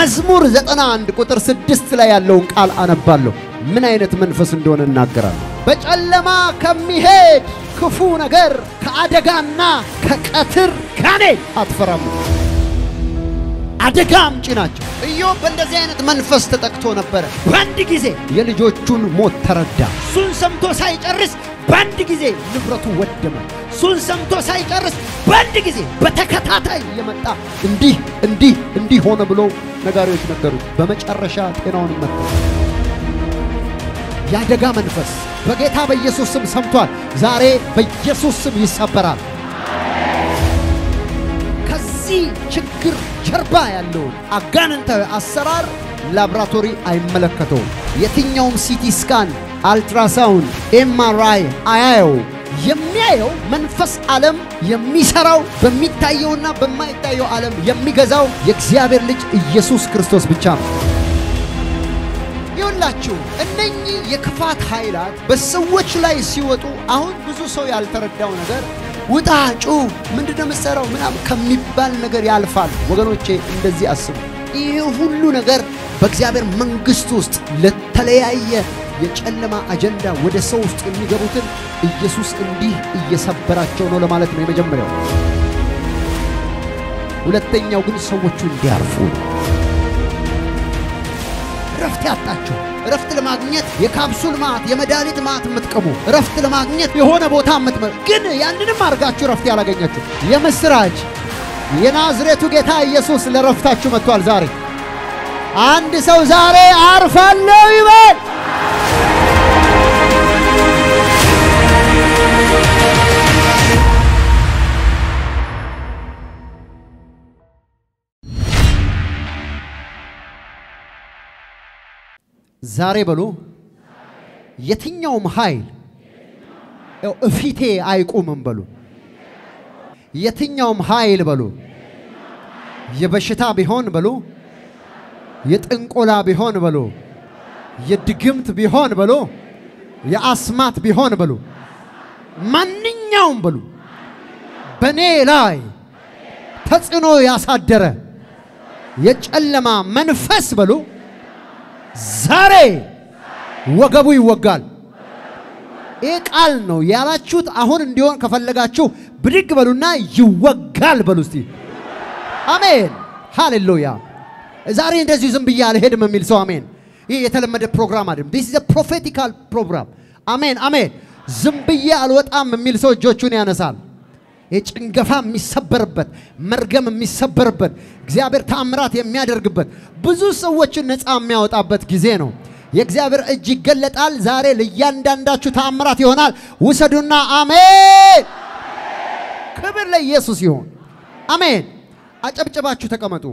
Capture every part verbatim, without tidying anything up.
مزمور زتنا عند كتر سدست لا يلون قال أنا بالو من أين تمنفس دون النجرة بجعلما كميه كفون غير كأدعانا ككثر كاني أتفرم أدعام جناج يوم بندزين تمنفس تكتون برا بندقيزه يلي جو تون موت تردا سنسم توسايج الرس بندقيزه نبرتو ودما سنسم توسايج الرس بندقيزه بتكتاتاي يمتا اندي اندي اندي هون بلو نجاريش نجارو بمش الرشاد إنهم نجارو يا دعاء منفس بقيتها بيسوس سمسمتوان زاري بيسوس بيسابرا كذي شكر شرباء اللون أجاننته السرار لابراتوري أي ملكته يتين يوم سيتي سكان ألتراساوند إم آر آي أيو يمياو منفس عالم يمي سراو بمي تايونا بماي تايو عالم يمي غزاو يكزيابير لج يسوس كريستوس بيشام يولاتشو النني يكفات حيلات بس سوتش لا يسوتو أهون بزوسو يالترداو نجار وتاجو من دم السراو من أم كميبال نجار يالفال وقالوا شيء إندزي أسم يهولو نجار بكزابر منجستوست للتلاعية يتكلم أجندا ودسوست إني جبوتن يسوس إندي يسبرات شونو لمالت من مجمعه ولتني وقول سوتشو ديارفون رفتاتاتشو رفت المعجنات يكابسون مات يمداليت مات متكمو رفت المعجنات يهونا بوتام متمر كنا يعني نمارجاتشو رفتي على جنياتشو يا مسراج يا نازرتو جتاي يسوس اللي رفتاتشو متوال زاري عند سو زاري عارف الله يبان زاري بلو يتين يوم هايل افيتي ايقومن بلو يتين يوم هايل بلو يبشتا بيهون بلو يتنقولا بيهون بلو يدغمت بيهون بلو ياسمات بيهون بلو ماننياوم بلو بني لاي تصنو ياسادره يچلما منفس بلو زاري وقبو يوقال ايه قال نو يالاچوت اهون انديون كفلغاچو بريك بلونا يوقال بلوستي امين هاليلويا زاري اندزي زم بيال هدم ميل سو امين ايه يتلمد بروجرام ادم this is a prophetical program امين امين زم بيال وطام ميل سو جوچون يانسال ايه چنغفا ميسبربت مرغم ميسبربت እግዚአብሔር ታምራት የሚያደርግበት ብዙ ሰዎችን ነፃ የሚያወጣበት ጊዜ ነው የእግዚአብሔር እጅ ይገለጣል ዛሬ ለእያንዳንዳችሁ ታምራት ይሆናል ወሰዱና አሜን ክብር ለኢየሱስ ይሁን አሜን አጨብጨባችሁ ተቀመጡ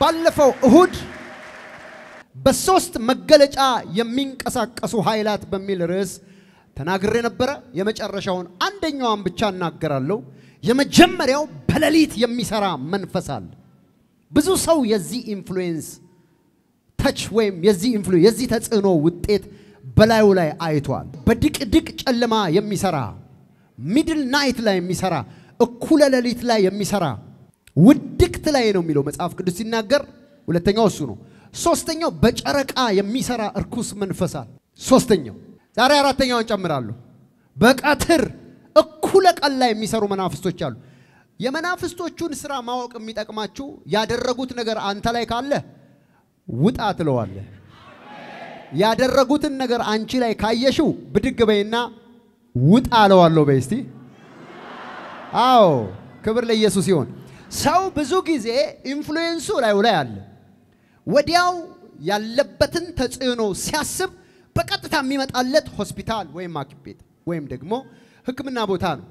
ባለፈው እሁድ በሶስት መገለጫ የሚንቀሳቀሱ ኃይላት በሚል ርዕስ ተናግሬ ነበር የመጨረሻውን አንደኛውን ብቻ እናገራለሁ የመጀመሪያው በለሊት የሚሰራ መንፈሳል ብዙ ሰው የዚህ ኢንፍሉዌንስ ታች ወይም የዚህ ኢንፍሉዌንስ የዚህ ተጽዕኖ ውጤት በላዩ ላይ አይቷል በድቅድቅ ጨለማ የሚሰራ ሚድል ናይት ላይ የሚሰራ እኩለ ሌሊት ላይ የሚሰራ ውድቅት ላይ ነው የሚለው መጽሐፍ ቅዱስ ሲናገር ሁለተኛው እሱ ነው ሶስተኛው በጨረቃ የሚሰራ እርኩስ መንፈሳል ሶስተኛው ዛሬ አራተኛውን ጨምራለሁ በቀትር እኩለ ቀን ላይ የሚሰሩ መናፍስቶች አሉ የመናፍስቶቹን ስራ ማወቅ የሚጠቅማችሁ ያደረጉት ነገር አንተ ላይ ካለ ውጣ አትለዋለ ያደረጉት ነገር አንቺ ላይ ካየሽው ብድግ በይና ውጣ አለዋለሁ በእስቲ አው ክብር ለኢየሱስ ይሁን ሰው ብዙ ጊዜ ኢንፍሉዌንሱ ላይ ላይ አለ ወዲያው ያለበትን ተጽዕኖ ሲያስብ በቀጥታ የሚመጣለት ሆስፒታል ወይም ማክቤት ወይም ደግሞ ህክምና ቦታ ነው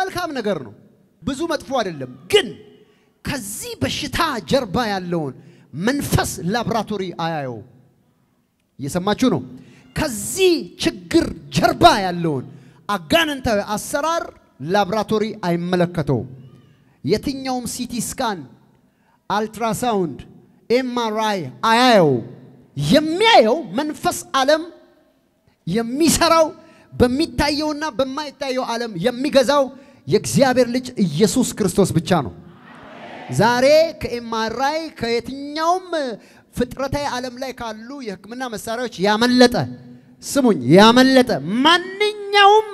መልካም ነገር ነው ብዙ መጥፎ አይደለም ግን ከዚህ በሽታ ጀርባ ያለውን መንፈስ ላብራቶሪ አያዩ እየሰማችሁ ነው ከዚህ ችግር ጀርባ ያለውን አጋንንታዊ አሰራር ላብራቶሪ አይመለከተው የትኛውም ሲቲ ስካን አልትራሳውንድ ኤም አር አይ አያዩ የሚያዩ መንፈስ ዓለም የሚሰራው በሚታየውና በማይታየው ዓለም የሚገዛው የእግዚአብሔር ልጅ ኢየሱስ ክርስቶስ ብቻ ነው Zare Marai Kayom Fitrate Alam Lake Aluya Kmana Sarach Yaman letter. Someone Yaman letter Manum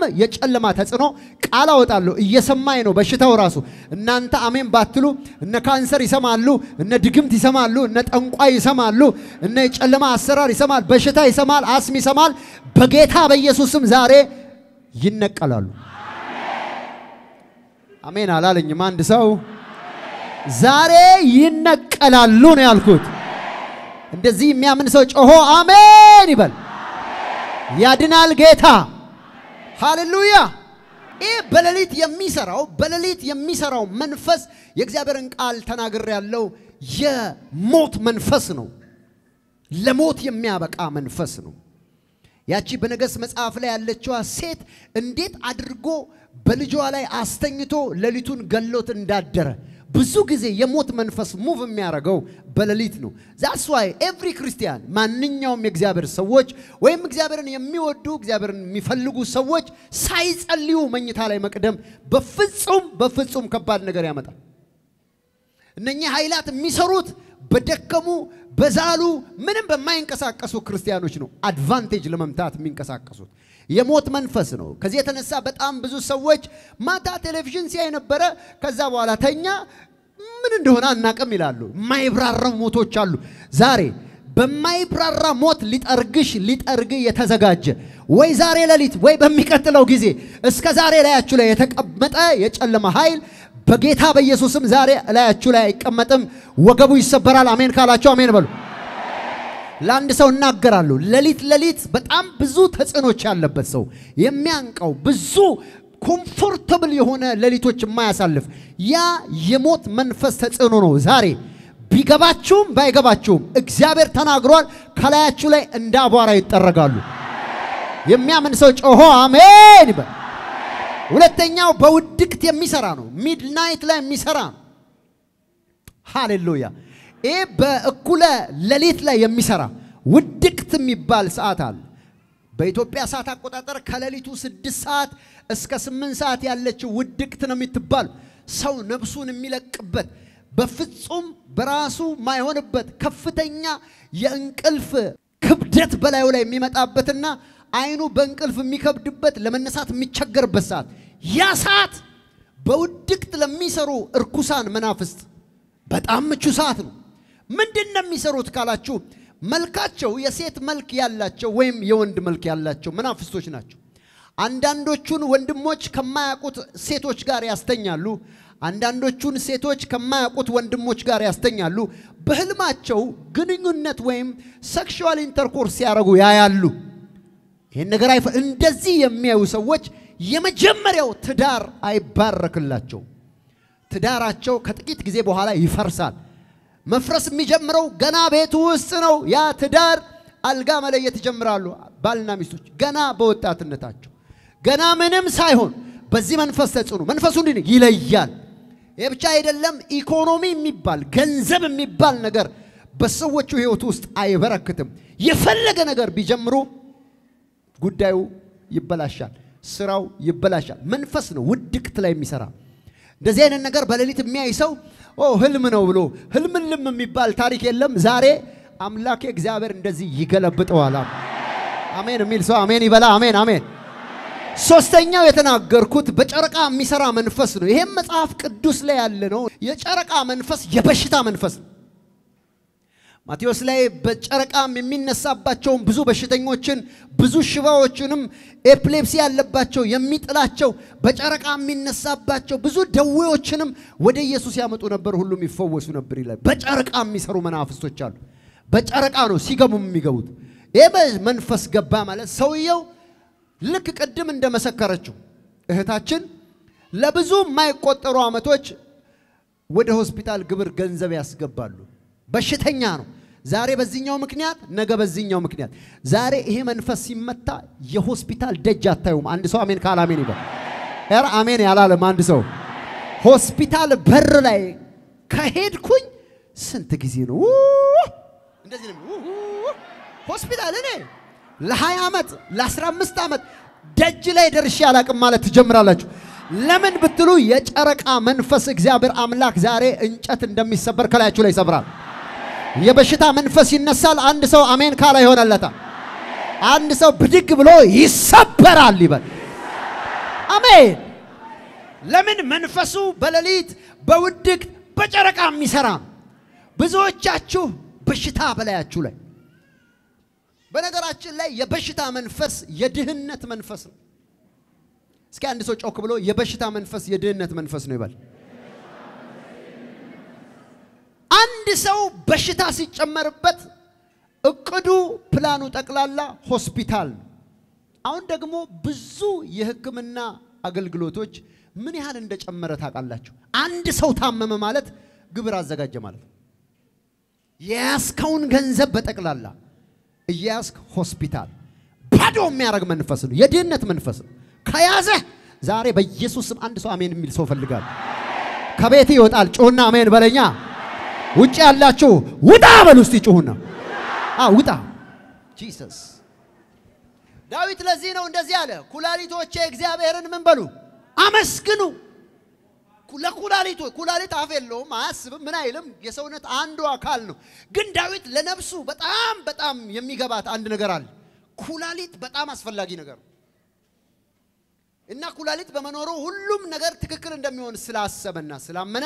Yach Alamatasano Kalautalu Yesamino Bashitaurasu Nanta Amin Batlu Nakansari Samalu Nadigimti Samalu Nat Unquai Samalu Nech Alama Sarari Samal Bashita Samal Asmi Samal Bageta Yesusum Zare Yinakalalu. Amen. Alal inyaman disau. Zare yinakalalu ne alkut. Ndezi mi amen soch. Oh, amen ibal. Yadinal geta. Hallelujah. E balalit yamisarao, balalit yamisarao manfas. Yexaberan al tanagirallo. Ya mot manfasno. La mot yamiabak a manfasno. Yachi Benegas Mesafle and Lechua set and did Adrigo Belijoale Astenito Lelitun Gallot and Dadder. Buzukize Yamotman first move a mirago Belalitnu. That's why every Christian Manino Mixaber Sawatch, when Mixaber and Yamio Duke Zaber and Mifalugu Sawatch, size a liu Manitale Macadam, Buffetsum, Buffetsum Kapad Nagaramata. Nanya Hilat Misarut. Bedekamu, bezalu, menem bermain kasakasu Kristianu cino. Advantage lemamtat min kasakasu. Yamot manfasno. Kaziatan sabat am bezu sawaj. Mata television siya ina bara kazawalatanya menendohana nakamilalu. Maibraramoto chalu. Zari, bemaibraramot lit argish lit argi yatazagaj. Way zari lalit, way bemikatelo gizi. Eskazari la chule yatak abmata yachalla mahail. Bageta by Yesusum Zare, La Chula, Kamatam, Wagabu Sabara, Amen Kalacho, Amenable. Landiso Nagaralu, Lelit Lelit, but Ambazut has no chalabaso. Yemianko, Bazu, comfortable Yona, Lelituch Masalif. Ya Yemot manifest has no Zari. Bigabachum, Bagabachum, Exaber Tanagron, Kalachule, and Dabare Taragalu. Yemiaman search, oh, Amen. Uletanyao baudikt ya misarano midnight la misaran hallelujah e ba kula lelit la ya misara wudikt mibal saat al ba Ethiopia saat akotatar kalalitu six saat iska eight saat yallechu wudikt no mitbal saw nafsun milaqbet befitsum berasu maihonbet kaftenya ya inqilf kibdet balayo la mimetabetna አይኑ በእንቅልፍ የሚከብድበት ለመነሳት የሚቸገርበት ሰዓት ያ ሰዓት በውድቅት ለሚሰሩ እርኩሳን መናፍስት በጣም ምቹ ሰዓት ነው ምንድነው የሚሰሩት ካላችሁ መልካቸው የሴት መልክ ያላቸው ወይም የወንድ መልክ ያላቸው መናፍስቶች ናቸው አንዳንዶቹን ወንድሞች ከማያውቁት ሴቶች ጋር ያስተኛሉ አንዳንዶቹን ሴቶች ከማያውቁት ወንድሞች ጋር ያስተኛሉ በህልማቸው ግንኙነት ወይም ሴክሹዋል ኢንተርኮርስ ያረጉ ያያሉ In the grave, in the sea, Meus, a watch, Yemajamario, Tadar, I barraculacho. Tadaracho, Katakit Gizebohala, Ifarsat. Mafras Mijamro, Ganabe to Sano, Ya Tadar, Algama Yet Jamralo, Balnamisuch, Gana Botat and Natacho. Gana Menem Sihon, Baziman Fastatsun, Manfasun, Gilayan. Ebchide Lam, Economy Mibal, Ganzeb Mibal Nagar, Basso what you toast, I barracutum. Yefelaganagar, Bijamro. ጉዳዩ ይበላሻል ስራው ይበላሻል መንፈስ ነው ውድቅት ላይ የሚሰራ እንደዚህ አይነት ነገር በሌሊት የሚያይሰው ኦ ህልም ነው ብሎ ህልም ልም የሚባል ታሪክ የለም ዛሬ አምላክ እግዚአብሔር እንደዚህ ይገለብጠዋል አሜን ሚል ሰው አሜን ይበላ አሜን አሜን ሶስተኛው የተናገርኩት በጨረቃ የሚሰራ መንፈስ ነው ይሄም መጽሐፍ ቅዱስ ላይ ያለ ነው የጨረቃ መንፈስ የበሽታ መንፈስ ነው ማቴዎስ ላይ በጨረቃም የሚነሳባቸው ብዙ በሽተኞችን ብዙ ሽባዎችንም ኤፕሌፕሲ ያለባቸው የሚጥላቸው በጨረቃም የሚነሳባቸው ብዙ ደዌዎችንም ወደ ኢየሱስ ያመጡ ነበር ሁሉም ይፈወሱ ነበር ይላል በጨረቃም የሚሰሩ መናፍስቶች አሉ በጨረቃ ነው ሲገቡም የሚገቡት እበዝ መንፈስ ገባ ማለት ሰውየው ልክ ቀደም እንደመሰከረችው እህታችን ለብዙ ማይቆጠሩ አመቶች ወደ ሆስፒታል ግብር ገንዘብ ያስገባሉ በሽተኛ ነው ዛሬ በዚህኛው ምክንያት ነገ በዚህኛው ምክንያት ዛሬ ይሄ መንፈስ ሲመታ የሆስፒታል ደጅ አታዩም አንድ ሰው አሜን ካል አሜን ይበል እራ አሜን ያላለም አንድ ሰው ሆስፒታል በር ላይ ከሄድኩኝ ስንት ጊዜ ነው እንደዚህ ነው ሆስፒታል እኔ ለ20 አመት ለ15 አመት ደጅ ላይ ደርሼ አላቅም ማለት ጀምራላችሁ ለምን ብትሉ የጨረቃ መንፈስ እግዚአብሔር አምላክ ዛሬ እንጨት እንደሚሰበር ከላያችሁ ላይ ይሰብራል የበሽታ መንፈስ ይነሳል አንድ ሰው አሜን ካላ ይሆናልታ አንድ ሰው ብድግ ብሎ ይሰበራል ይባል አሜን ለምን መንፈሱ በለሊት በውድቅ በጨረቃ የሚሰራ ብዙዎቻችሁ በሽታ በላያችሁ ላይ በነገራችን ላይ የበሽታ መንፈስ የድህነት መንፈስ ነው እስኪ አንድ ሰው ጮክ ብሎ የበሽታ መንፈስ የድህነት መንፈስ ነው ይባል አንድ ሰው በሽታ ሲጨመርበት እቅዱ ፕላኑ ጠቅላላ ሆስፒታል አሁን ደግሞ ብዙ የህክምና አገልግሎቶች ምን ያህል እንደጨመረ ታቃላችሁ አንድ ሰው ታመመ ማለት ግብር አዘጋጀ ማለት ያስከውን ገንዘብ በጠቅላላ ያስክ ሆስፒታል ባዶ የሚያረግ መንፈስ ነው የድህነት መንፈስ ነው ከያዘ ዛሬ በኢየሱስ ስም አንድ ሰው አሜን የሚል ሰው ፈልጋለሁ ከቤት ይወጣል ጮህና አሜን በለኛ ውጪ ያላችሁ ውጣ በሉስቲ ጮህና አ ውጣ ኢየሱስ ዳዊት ለዚህ ነው እንደዚህ አለ ኩላሊቶቼ እግዚአብሔርን ምን በሉ አመስግኑ ለኩላሊቱ ኩላሊት አፈለው ማስብ ምን አይልም የሰውነት አንዱ አካል ነው ግን ዳዊት ለነፍሱ በጣም በጣም የሚገባት አንድ ነገር አለ ኩላሊት በጣም አስፈልጊ ነገር እና ኩላሊት በመኖሩ ሁሉም ነገር ትክክል እንደሚሆን ስላሰበና ስላመነ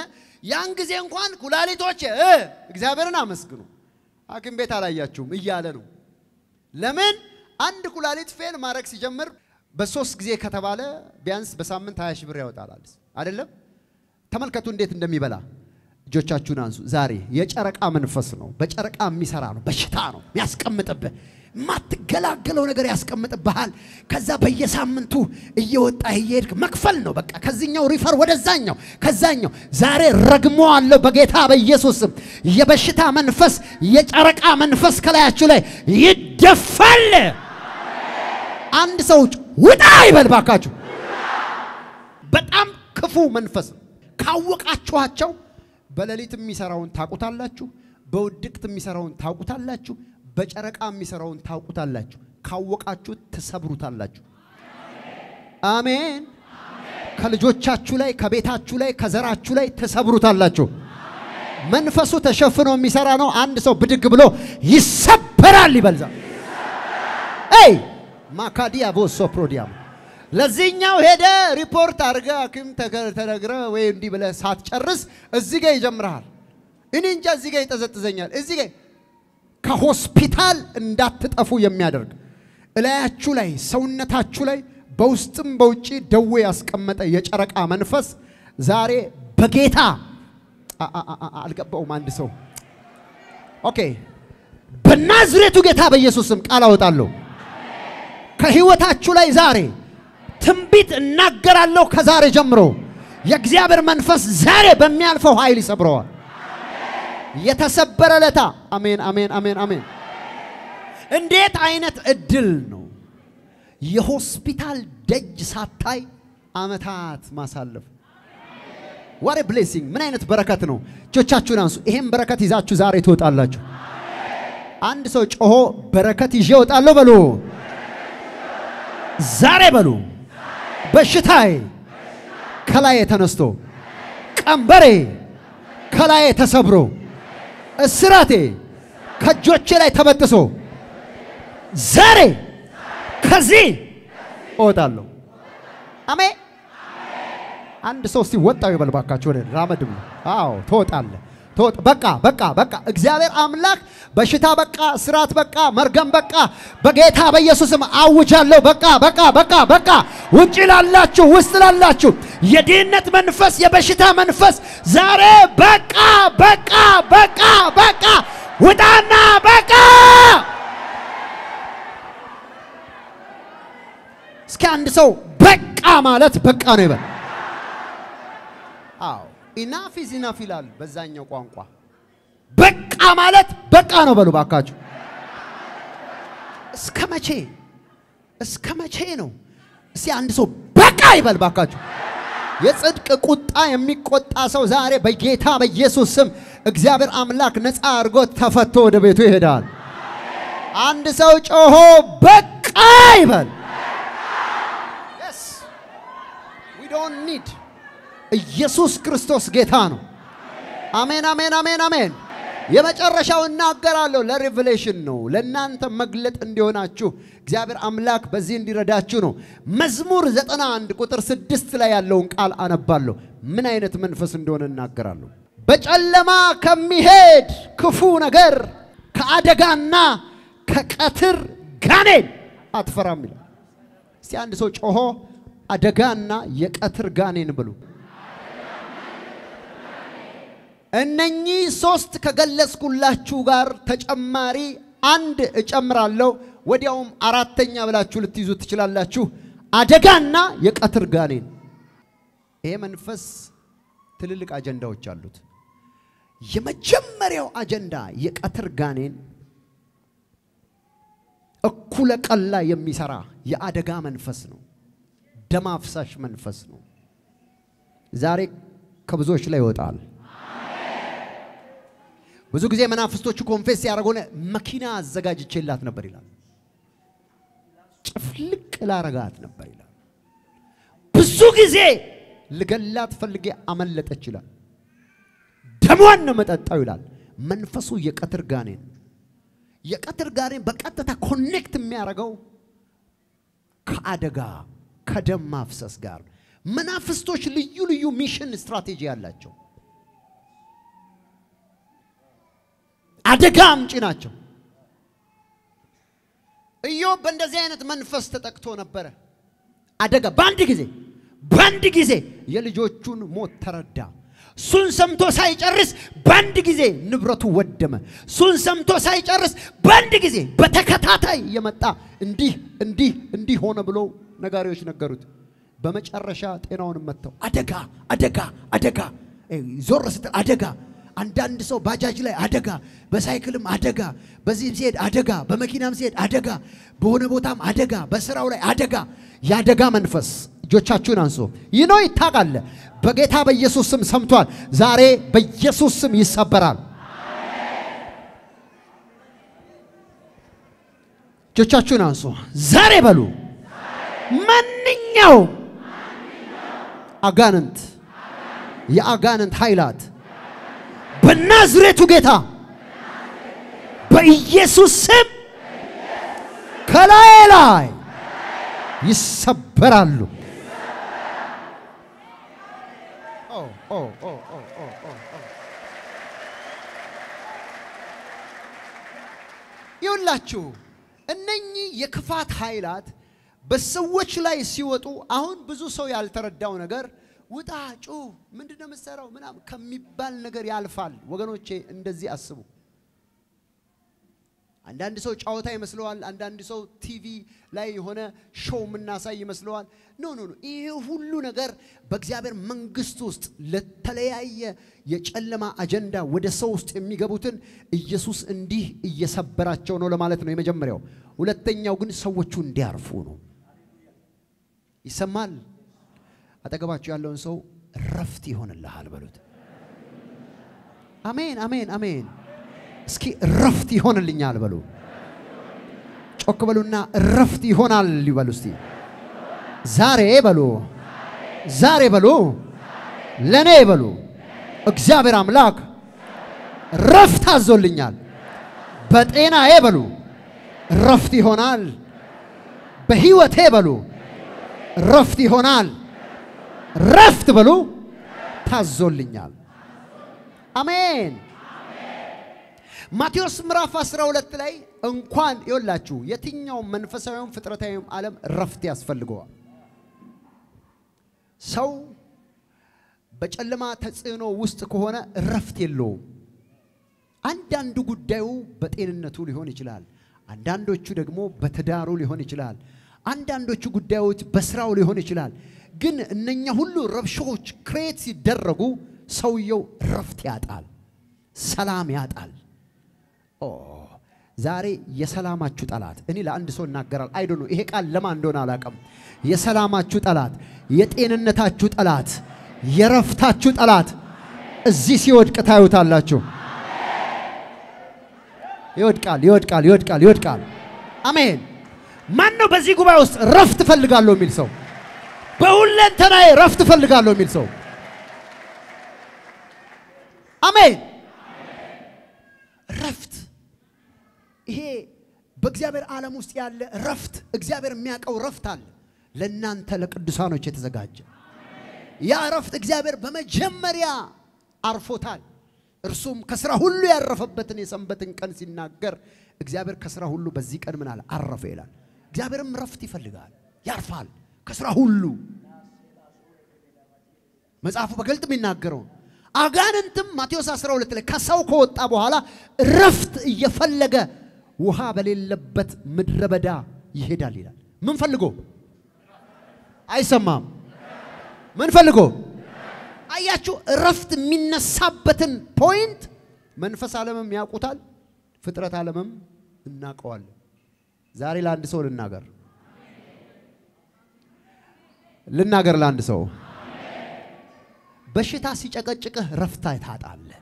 ያን ጊዜ እንኳን ኩላሊቶች እግዚአብሔርን አመስግኑ አክም ቤት አላያችሁም እያለ ነው ለምን አንድ ኩላሊት ፌል ማረክ ሲጀምር በሶስት ጊዜ ከተባለ ቢያንስ በሳምንት ሃያ ሺህ ብር ያወጣል አይደለም ተመልከቱ እንዴት እንደሚበላ እጆቻችሁን አንሱ ዛሬ የጨረቃ መንፈስ ነው በጨረቃ የሚሰራ ነው በሽታ ነው ያስቀምጥብህ ማትገላገለው ነገር ያስቀምጥብሃል ከዛ በየሳምንቱ እየወጣ ይሄድክ መክፈል ነው በቃ ከዚህኛው ሪፈር ወደዛኛው ከዛኛው ዛሬ ረግሞ አለ በጌታ በኢየሱስ ስም የበሽታ መንፈስ የጨረቃ መንፈስ ከላያችሁ ላይ ይደፋል አንድ ሰው ውጣ ይበል ባካችሁ በጣም ክፉ መንፈስ ካወቃችኋቸው በለሊት የሚሰራውን ታቁታላችሁ በውድቅት የሚሰራውን ታቁታላችሁ በጨረቃ የሚሰራውን ታቁታላችሁ ካወቃችሁ ተሰብሩታላችሁ አሜን ከልጆቻችሁ ላይ ከቤታችሁ ላይ ከዘራችሁ ላይ ተሰብሩታላችሁ መንፈሱ ተሸፍኖ የሚሰራ ነው አንድ ሰው ብድግ ብሎ ይሰበራል ይበልዛ አይ ማካዲያ ቦሶ ፕሮዲያም ለዚህኛው ሄደ ሪፖርት አርጋ አክም ተከረተረግራ ወይ እንዲ ብለ ሳትጨርስ እዚህ ጋር ይጀምራል እኔ እንጃ እዚህ ጋር ይተዘተዘኛል እዚህ ጋር ከሆስፒታል እንዳትጠፉ የሚያደርግ እላያችሁ ላይ ሰውነታችሁ ላይ በውስጥም በውጪ ደዌ ያስቀመጠ የጨረቃ መንፈስ ዛሬ በጌታ አልገባውም አንድ ሰው ኦኬ በናዝሬቱ ጌታ በኢየሱስ ስም ቃል አወጣለሁ ከህይወታችሁ ላይ ዛሬ ትንቢት እናገራለሁ ከዛሬ ጀምሮ የእግዚአብሔር መንፈስ ዛሬ በሚያልፈው ኃይል ይሰብረዋል የተሰበረለታ አሜን አሜን አሜን አሜን እንዴት አይነት እድል ነው የሆስፒታል ደጅ ሳታይ አመታት ማሳለፍ what a blessing ምን አይነት በረከት ነው ጆቻችሁን አንሱ ይሄን በረከት ይዛችሁ ዛሬ ትወጣላችሁ አንድ ሰው ጮሆ በረከት ይዤ እወጣለሁ በሉ ዛሬ በሉ በሽታይ ከላይ ተነስቶ ቀንበሬ ከላይ ተሰብሮ እስራቴ ከጆቼ ላይ ተበጥሶ ዛሬ ከዚህ እወጣለሁ አሜን አንድ ሰው ሲወጣው ይበልባካችሁ ወደ ራመድም አዎ ተወጣለህ ተወጣ በቃ በቃ በቃ እግዚአብሔር አምላክ በሽታ በቃ ስራት በቃ መርገም በቃ በጌታ በኢየሱስም አውጃለሁ በቃ በቃ በቃ በቃ ውጪ ላላችሁ ውስጥ ላላችሁ የድህነት መንፈስ የበሽታ መንፈስ ዛሬ በቃ በቃ በቃ በቃ ውጣና በቃ እስኪ አንድ ሰው በቃ ማለት በቃ ነው ይበል አዎ enough is enough ይላል በዛኛው ቋንቋ በቃ ማለት በቃ ነው በሉ ባካችሁ እስከመቼ እስከመቼ ነው እስቲ አንድ ሰው በቃ ይበል ባካችሁ የጽድቅ ቁጣ የሚቆጣ ሰው ዛሬ በጌታ በኢየሱስ ስም እግዚአብሔር አምላክ ነፃ አርጎት ተፈቶ ወደ ቤቱ ይሄዳል አንድ ሰው ጮሆ በቃ ይበል yes we we don't need. Jesus Christos Getano. Amen, amen, amen, amen. የመጨረሻውን እናገራለሁ ለሪቨሌሽን ነው ለናንተ መግለጥ እንዲሆናችሁ እግዚአብሔር አምላክ በዚህ እንዲረዳችሁ ነው መዝሙር ዘጠና አንድ ቁጥር ስድስት ላይ ያለውን ቃል አነባለሁ ምን አይነት መንፈስ እንደሆነ እናገራለሁ በጨለማ ከመሄድ ክፉ ነገር ከአደጋና ከቀትር ጋኔን አትፈራም ይላል እስቲ አንድ ሰው ጮሆ አደጋና የቀትር ጋኔን ብሉ እነኚህ ሶስት ከገለጽኩላችሁ ጋር ተጨማሪ አንድ እጨምራለሁ ወዲያውም አራተኛ ብላችሁ ልትይዙት ትችላላችሁ አደጋና የቀትር ጋኔን ይሄ መንፈስ ትልልቅ አጀንዳዎች አሉት የመጀመሪያው አጀንዳ የቀትር ጋኔን እኩለ ቀላ የሚሰራ የአደጋ መንፈስ ነው ደም አፍሳሽ መንፈስ ነው ዛሬ ከብዙዎች ላይ ይወጣል ብዙ ጊዜ መናፍስቶቹ ኮንፌስ ያረጋውነ መኪና አዘጋጅቼላት ነበር ይላል ጭፍልቅ ላረጋት ነበር ይላል ብዙ ጊዜ ልገላት ፈልጌ አመለጠች ይላል ደሟን ነው መጣጣው ይላል መንፈሱ የቀትር ጋኔን የቀትር ጋኔን በቀጥታ ኮኔክት የሚያረጋው ከአደጋ ከደም ማፍሰስ ጋር መናፍስቶች ልዩ ልዩ ሚሽን ስትራቴጂ ያላቸው አደጋ አምጪ ናቸው ኢዮብ በእንደዚህ አይነት መንፈስ ተጠቅቶ ነበር አደጋ ባንድ ጊዜ ባንድ ጊዜ የልጆቹን ሞት ተረዳ ሱን ሰምቶ ሳይጨርስ ባንድ ጊዜ ንብረቱ ወደመ ሱን ሰምቶ ሳይጨርስ ባንድ ጊዜ በተከታታይ የመጣ እንዲህ እንዲህ እንዲህ ሆነ ብሎ ነጋሪዎች ነገሩት በመጨረሻ ጤናውን መተው አደጋ አደጋ አደጋ ዞር ስትል አደጋ አንዳንድ ሰው ባጃጅ ላይ አደጋ በሳይክልም አደጋ በዚህም ሲሄድ አደጋ በመኪናም ሲሄድ አደጋ በሆነ ቦታም አደጋ በስራው ላይ አደጋ ያደጋ መንፈስ እጆቻችሁን አንሱ ይኖ ይታቃለ በጌታ በኢየሱስ ስም ሰምቷል ዛሬ በኢየሱስ ስም ይሰበራል እጆቻችሁን አንሱ ዛሬ በሉ ማንኛው አጋንንት የአጋንንት ኃይላት በናዝሬቱ ጌታ በኢየሱስ ስም ከላይ ላይ ይሰበራሉ ኦ ኦ ኦ ኦ ኦ ይውላችሁ እነኚህ የክፋት ኃይላት በሰዎች ላይ ሲወጡ አሁን ብዙ ሰው ያልተረዳው ነገር ውጣጩ ምንድነው መሰራው ምናም ከሚባል ነገር ያልፋል ወገኖቼ እንደዚህ አስቡ አንዳንድ ሰው ጫውታ ይመስለዋል አንዳንድ ሰው ቲቪ ላይ የሆነ ሾው ምናሳይ ይመስለዋል ኖ ኖ ኖ ይሄ ሁሉ ነገር በእግዚአብሔር መንግስት ውስጥ ለተለያየ የጨለማ አጀንዳ ወደ ሰው ውስጥ የሚገቡትን ኢየሱስ እንዲህ እየሰበራቸው ነው ለማለት ነው የመጀመሪያው ሁለተኛው ግን ሰዎቹ እንዲያርፉ ነው ይሰማል አጠገባችሁ ያለውን ሰው ረፍት ይሆንልሃል በሉት አሜን አሜን አሜን እስኪ ረፍት ይሆንልኛል በሉ ጮክ በሉና ረፍት ይሆናል ይበሉ እስቲ ዛሬ በሉ ዛሬ በሉ ለኔ በሉ እግዚአብሔር አምላክ ረፍት አዞልኛል በጤናዬ በሉ ረፍት ይሆናል በህይወቴ በሉ ረፍት ይሆናል ረፍት በሉ ታዞልኛል አሜን ማቴዎስ ምዕራፍ አስራ ሁለት ላይ እንኳን ይወላችሁ የትኛው መንፈሳዊም ፍጥረታዊም ዓለም ረፍት ያስፈልገዋል ሰው በጨለማ ተጽዕኖ ውስጥ ከሆነ ረፍት የለውም አንዳንዱ ጉዳዩ በጤንነቱ ሊሆን ይችላል አንዳንዶቹ ደግሞ በትዳሩ ሊሆን ይችላል አንዳንዶቹ ጉዳዮች በስራው ሊሆን ይችላል ግን እነኛ ሁሉ ረብሾች ክሬት ሲደረጉ ሰውየው ረፍት ያጣል ሰላም ያጣል ኦ ዛሬ የሰላማችሁ ጣላት እኔ ለአንድ ሰው እናገራል አይ ዶንት ኖ ይሄ ቃል ለማን እንደሆነ አላቀም የሰላማችሁ ጣላት የጤንነታችሁ ጣላት የረፍታችሁ ጣላት እዚህ ሲወድቅ ታዩታላችሁ ይወድቃል ይወድቃል ይወድቃል ይወድቃል አሜን ማን ነው በዚህ ጉባኤ ውስጥ ረፍት ፈልጋለሁ የሚል ሰው በሁለንተናዬ ረፍት ፈልጋለሁ የሚል ሰው አሜን ረፍት ይሄ በእግዚአብሔር ዓለም ውስጥ ያለ ረፍት እግዚአብሔር የሚያቀው ረፍት አለ ለናንተ ለቅዱሳኖች የተዘጋጀ ያ ረፍት እግዚአብሔር በመጀመሪያ አርፎታል እርሱም ከሥራ ሁሉ ያረፈበትን የሰንበትን ቀን ሲናገር እግዚአብሔር ከሥራ ሁሉ በዚህ ቀን ምን አለ አረፈ ይላል እግዚአብሔርም ረፍት ይፈልጋል ያርፋል ከሥራ ሁሉ መጽሐፉ በግልጥ የሚናገረው አጋንንትም ማቴዎስ አስራ ሁለት ላይ ከሰው ከወጣ በኋላ ረፍት እየፈለገ ውሃ በሌለበት ምድረበዳ ይሄዳል ይላል ምን ፈልጎ አይሰማም ምን ፈልጎ አያችሁ ረፍት የሚነሳበትን ፖይንት መንፈስ ዓለምም ያቁታል ፍጥረት ዓለምም እናቀዋል ዛሬ ለአንድ ሰው ልናገር ልናገር ለአንድ ሰው በሽታ ሲጨቀጭቅህ ረፍት ታጣለህ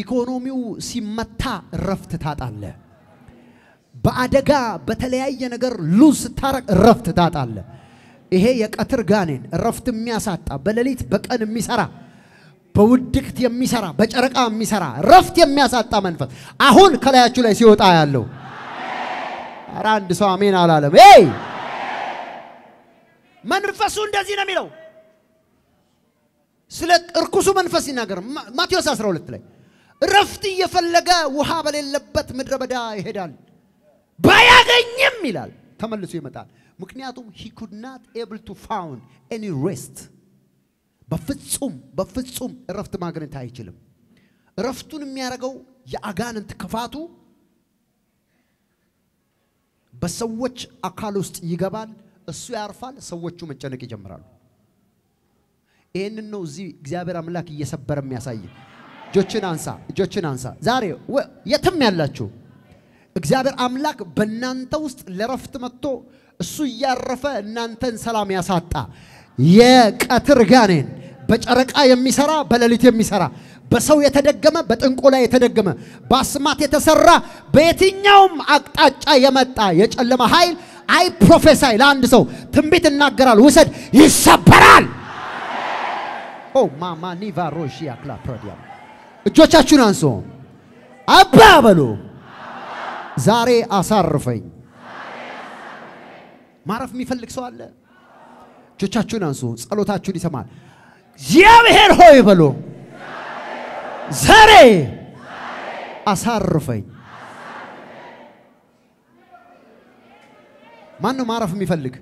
ኢኮኖሚው ሲመታ ረፍት ታጣለህ በአደጋ በተለያየ ነገር ሉዝ ታረክ ረፍት ታጣለህ ይሄ የቀትር ጋኔን ረፍት የሚያሳጣ በሌሊት በቀን የሚሰራ በውድቅት የሚሰራ በጨረቃ የሚሰራ ረፍት የሚያሳጣ መንፈስ አሁን ከላያችሁ ላይ ሲወጣ ያለው አሜን አራ አንድ ሰው አሜን አላለም ኤይ መንፈሱ እንደዚህ ነው የሚለው ስለ እርኩሱ መንፈስ ይናገር ማቴዎስ አስራ ሁለት ላይ ረፍት እየፈለገ ውሃ በሌለበት ምድረበዳ ይሄዳል ባያገኝም ይላል ተመልሶ ይመጣል ምክንያቱም he could not able to found any rest በፍጹም በፍጹም ረፍት ማግኘት አይችልም ረፍቱን የሚያረጋው ያጋንንት ክፋቱ በሰዎች አካል ውስጥ ይገባል እሱ ያርፋል ሰዎቹ መጨነቅ ይጀምራሉ ይሄንን ነው እዚህ እግዚአብሔር አምላክ እየሰበረ የሚያሳይ ጆችን አንሳ ጆችን አንሳ ዛሬ የትም ያላችሁ እግዚአብሔር አምላክ በእናንተ ውስጥ ለረፍት መጥቶ እሱ ያረፈ እናንተን ሰላም ያሳጣ የቀትር ጋኔን በጨረቃ የሚሰራ በሌሊት የሚሰራ በሰው የተደገመ በጥንቆላ የተደገመ በአስማት የተሰራ በየትኛውም አቅጣጫ የመጣ የጨለማ ኃይል አይ ፕሮፌሳይ ለአንድ ሰው ትንቢት እናገራል ውሰድ ይሰበራል ኦ ማማ ኒቫ ሮሺያ ክላፕራዲያ እጆቻችሁን አንሱ አባ በሉ ዛሬ አሳርፈኝ ማረፍ የሚፈልግ ሰው አለ እጆቻችሁን አንሱ ጸሎታችሁን ይሰማል እግዚአብሔር ሆይ በሉ ዛሬ አሳርፈኝ ማን ነው ማረፍ የሚፈልግ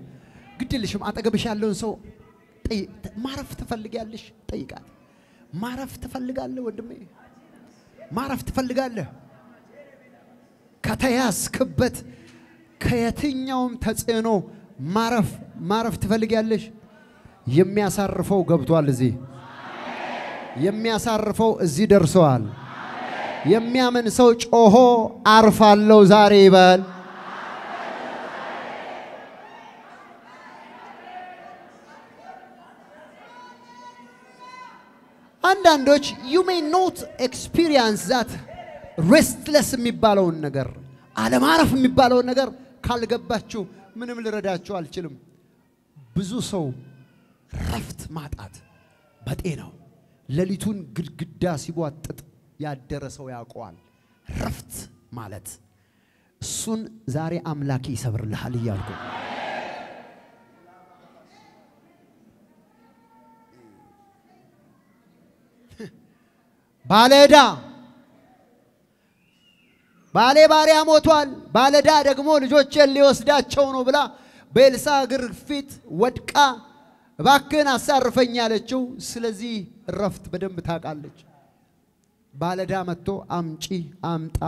ግድልሽም አጠገብሽ ያለውን ሰው ማረፍ ትፈልጊያለሽ ጠይቃት ማረፍ ትፈልጋለህ ወንድሜ ማረፍ ትፈልጋለህ ከተያዝክበት ከየትኛውም ተጽዕኖ ማረፍ ማረፍ ትፈልጊያለሽ የሚያሳርፈው ገብቷል እዚህ የሚያሳርፈው እዚህ ደርሷል የሚያምን ሰው ጮሆ አርፋለው ዛሬ ይበል አንዳንዶች you may not experience that restless የሚባለውን ነገር አለማረፍ የሚባለውን ነገር ካልገባችሁ ምንም ልረዳችሁ አልችልም ብዙ ሰው ረፍት ማጣት በጤናው ለሊቱን ግድግዳ ሲቧጥጥ ያደረ ሰው ያቋል ረፍት ማለት እሱን ዛሬ አምላክ ይሰብርልሃል ይያልኩ ባለዳ ባለ ባሪያ ሞቷል ባለዳ ደግሞ ልጆችን ሊወስዳቸው ነው ብላ በኤልሳ እግር ፊት ወድቃ እባክህን አሳርፈኝ አለችው ስለዚህ ረፍት በደንብ ታቃለች ባለዳ መጥቶ አምጪ አምጣ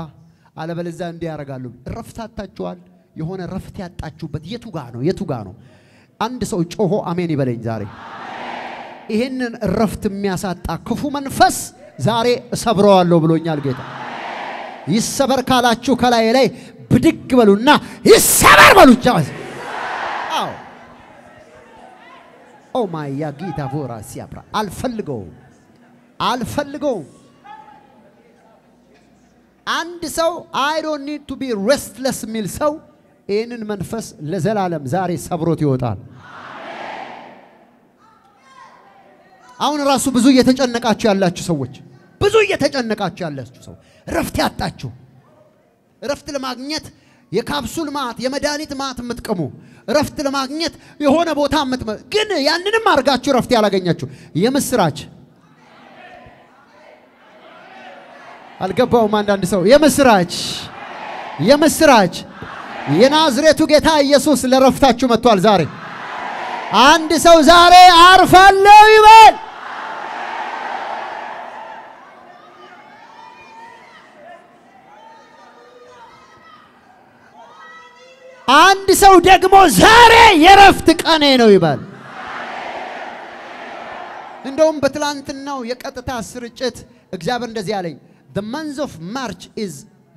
አለበለዚያ እንዲያረጋሉ ረፍት አጣጣችኋል የሆነ ረፍት ያጣችሁበት የቱ ጋር ነው የቱ ጋር ነው አንድ ሰው ጮሆ አሜን ይበለኝ ዛሬ ይሄንን ረፍት የሚያሳጣ ክፉ መንፈስ ዛሬ ሰብረዋለሁ ብሎኛል ጌታ ይሰበር ካላችሁ ከላይ ላይ ብድግ በሉና ይሰበር በሉ ጃዝ አው ኦ ማይ ያ ጌታ ፎራስ ያብራ አልፈልገው አልፈልገው አንድ ሰው አይ ዶንት ኒድ ቱ ቢ ሬስትለስ ሚል ሰው ይሄንን መንፈስ ለዘላለም ዛሬ ሰብሮት ይወጣል አሜን አሁን ራሱ ብዙ እየተጨነቃችሁ ያላችሁ ሰዎች ብዙ እየተጨነቃችሁ ያላችሁ ሰው ረፍት ያጣችሁ ረፍት ለማግኘት የካፕሱል ማት የመዳኒት ማት የምትቀሙ ረፍት ለማግኘት የሆነ ቦታ የምትመ ግን ያንንም አርጋችሁ ረፍት ያላገኛችሁ የመስራች አልገባው ማንዳንድ ሰው የመስራች የመስራች የናዝሬቱ ጌታ ኢየሱስ ለረፍታችሁ መጥቷል ዛሬ አንድ ሰው ዛሬ አርፋለሁ ይበል አንድ ሰው ደግሞ ዛሬ የረፍት ቀኔ ነው ይባል እንደውም በትላንትናው የቀጥታ ስርጭት እግዚአብሔር እንደዚህ ያለኝ the month of march is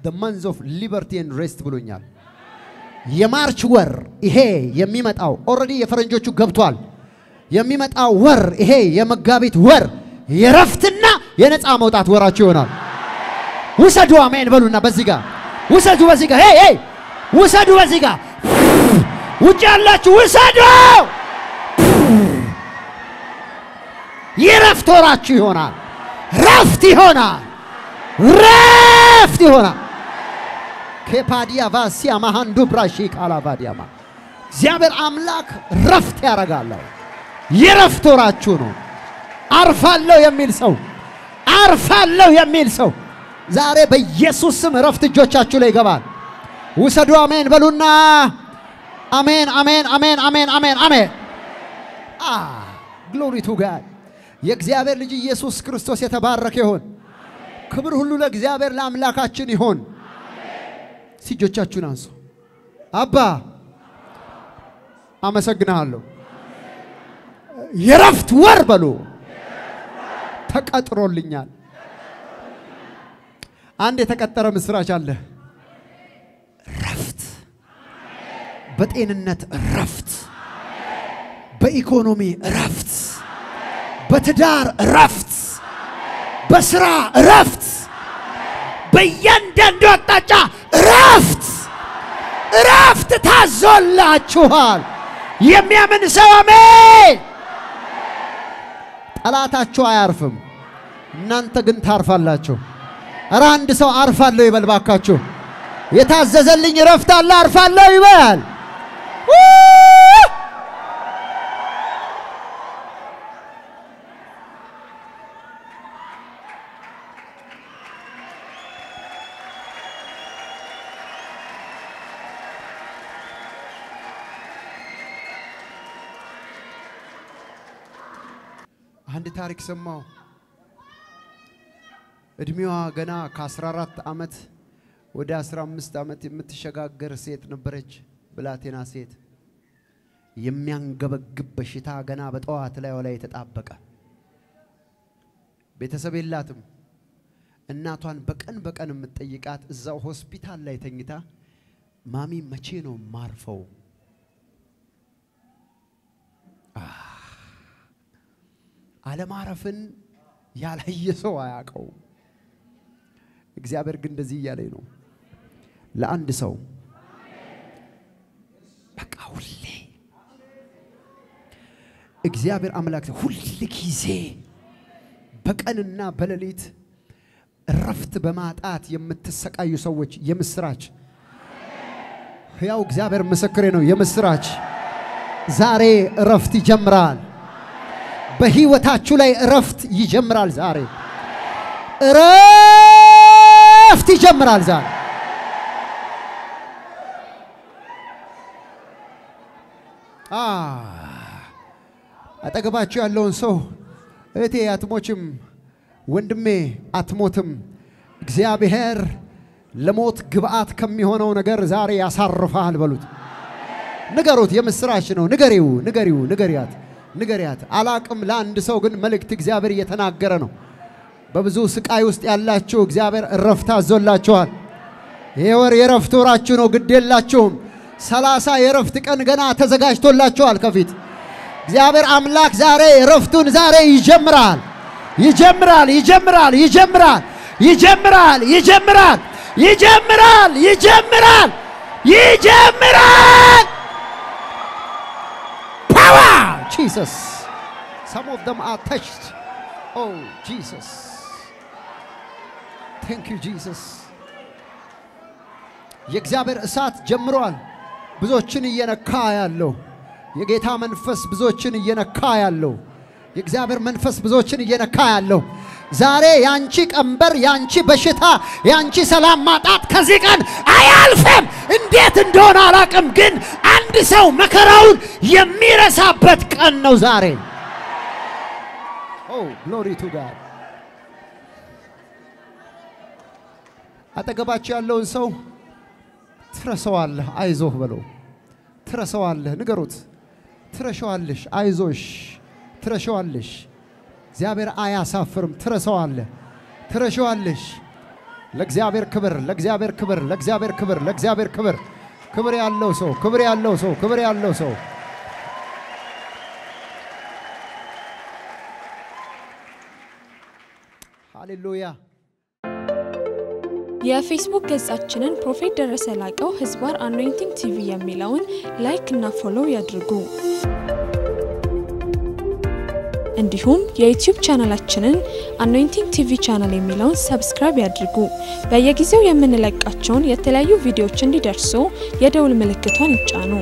the month of liberty and rest ብሎኛል የማርች ወር ይሄ የሚመጣው ኦሬዲ የፈረንጆቹ ገብቷል የሚመጣው ወር ይሄ የመጋቢት ወር የረፍትና የነጻ መውጣት ወራቸው ይሆናል ውሰዱ አሜን በሉና በዚህ ጋር ውሰዱ በዚህ ጋር ሄይ ሄይ ውሰዱ በዚህ ጋር ውጭ ያላችሁ ውሰዱ የረፍት ወራችሁ ይሆናል ረፍት ይሆናል ረፍት ይሆናል ከፓዲያ ቫሲያ ማሃንዱ ብራሺ ካላባዲያማ እግዚአብሔር አምላክ ረፍት ያረጋል የረፍት ወራችሁ ነው አርፋለሁ የሚል ሰው አርፋለሁ የሚል ሰው ዛሬ በኢየሱስ ስም ረፍት እጆቻችሁ ላይ ይገባል ውሰዱ አሜን በሉና አሜን አሜን አሜን አሜን አሜን አሜን አ ግሎሪ ቱ ጋድ የእግዚአብሔር ልጅ ኢየሱስ ክርስቶስ የተባረከ ይሁን ክብር ሁሉ ለእግዚአብሔር ለአምላካችን ይሁን ሲጆቻችሁን አንሱ አባ አመሰግናለሁ የረፍት ወር በሉ ተቀጥሮልኛል አንድ የተቀጠረ ምስራች አለ ረፍት በጤንነት ረፍት በኢኮኖሚ ረፍት በትዳር ረፍት በስራ ረፍት በእያንዳንዱ አጣጫ ረፍት ረፍት ታዞላችኋል የሚያምን ሰው አሜን ጠላታችሁ አያርፍም እናንተ ግን ታርፋላችሁ ኧረ አንድ ሰው አርፋለሁ ይበል ባካችሁ የታዘዘልኝ ረፍት አለ አርፋለሁ ይበል አንድ ታሪክ ሰማው እድሜዋ ገና ከ14 አመት ወደ አስራ አምስት አመት የምትሸጋገር ሴት ነበረች ብላቴና ሴት የሚያንገበግብ በሽታ ገና በጠዋት ላይ ወላይ ተጣበቀ ቤተሰብ የላትም እናቷን በቀን በቀን የምትጠይቃት እዛው ሆስፒታል ላይ ተኝታ ማሚ መቼ ነው ማርፈው አለማረፍን ያላየ ሰው አያቀው እግዚአብሔር ግን እንደዚህ ያለኝ ነው ለአንድ ሰው በቃ ሁሌ እግዚአብሔር አምላክ ሁሌ ጊዜ በቀንና በለሊት ረፍት በማጣት የምትሰቃዩ ሰዎች የምስራች ያው እግዚአብሔር መስክሬ ነው የምስራች ዛሬ ረፍት ይጀምራል በህይወታችሁ ላይ ረፍት ይጀምራል ዛሬ ረፍት ይጀምራል ዛሬ አ አጠገባችሁ ያለውን ሰው እቴ አትሞችም ወንድሜ አትሞትም እግዚአብሔር ለሞት ግብአት ከሚሆነው ነገር ዛሬ ያሳርፋል በሉት ንገሩት የምስራች ነው ንገሪው ንገሪው ንገሪያት ንገሪያት አላቅም ለአንድ ሰው ግን መልእክት እግዚአብሔር እየተናገረ ነው በብዙ ስቃይ ውስጥ ያላችሁ እግዚአብሔር ረፍት አዞላችኋል የወር የረፍት ወራችሁ ነው ግዴላችሁም ሰላሳ የረፍት ቀን ገና ተዘጋጅቶላችኋል ከፊት እግዚአብሔር አምላክ ዛሬ ረፍቱን ዛሬ ይጀምራል ይጀምራል ይጀምራል ይጀምራል ይጀምራል ይጀምራል ይጀምራል ይጀምራል ይጀምራል Jesus Some of them are touched. Oh, Jesus. Thank you, Jesus. Yekzaber Asat Jamruan. Bzochini Yenakaya low. Yegetaman first Bzochini Yenakaya low. Yekzaber Manfas Bzochini Yenakaya low. Zare Yanchik Amber Yanchi Bashita Yanchi Salam Matat Kazikan. I alfem in death and Dona Rakam Gin and the Sao Macaron Yamira Sabat Kan Nozare. Oh, glory to God. Atagabachi alone so. Traswal, Aizoh Velo. Traswal, Nigarut. Trashwalish, Aizosh. Trashwalish. Zaber Ayasa firm, Traswal. Trashwalish. Lexaber cover, Lexaber cover, Lexaber cover, Lexaber cover. Covereal Loso, Covereal Loso, Covereal Loso. Hallelujah. የፌስቡክ ገጻችንን ፕሮፌት ደረሰ ላቀው ህዝባር አንዶይንቲንግ ቲቪ የሚለውን ላይክ እና ፎሎ ያድርጉ እንዲሁም የዩቲዩብ ቻናላችንን አንዶይንቲንግ ቲቪ ቻናል የሚለውን ሰብስክራይብ ያድርጉ በየጊዜው የምንለቃቸውን የተለያዩ ቪዲዮዎች እንዲደርሱ የደውል ምልክቷን ይጫኑ